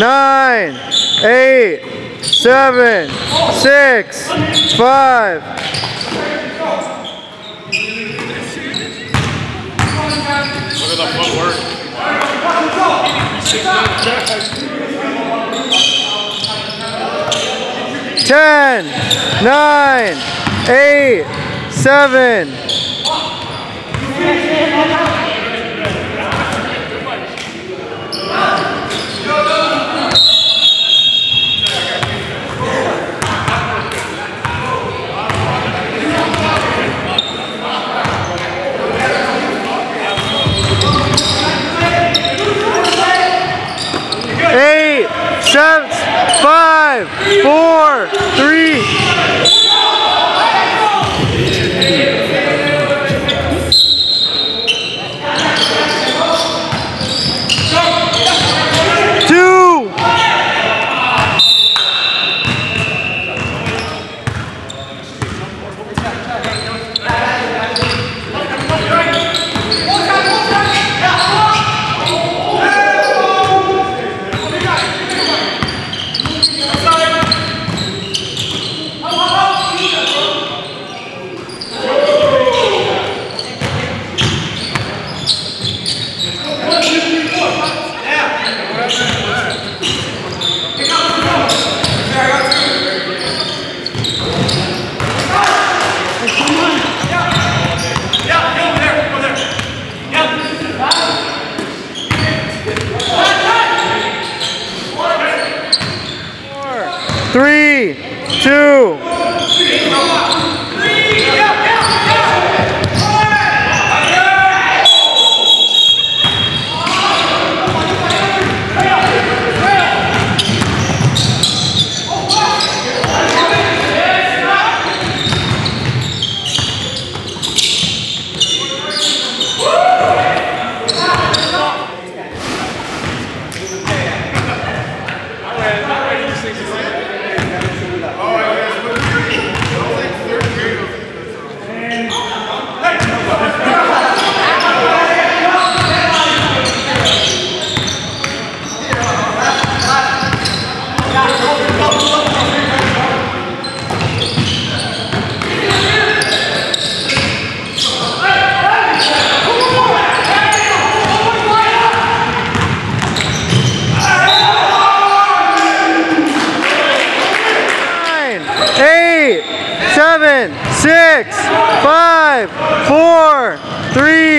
9, 8, 7, 6, 5. Look at the footwork. Work. 10, 9, 8, 7. Seven, 5, 4, 3. 6, 5, 4, 3,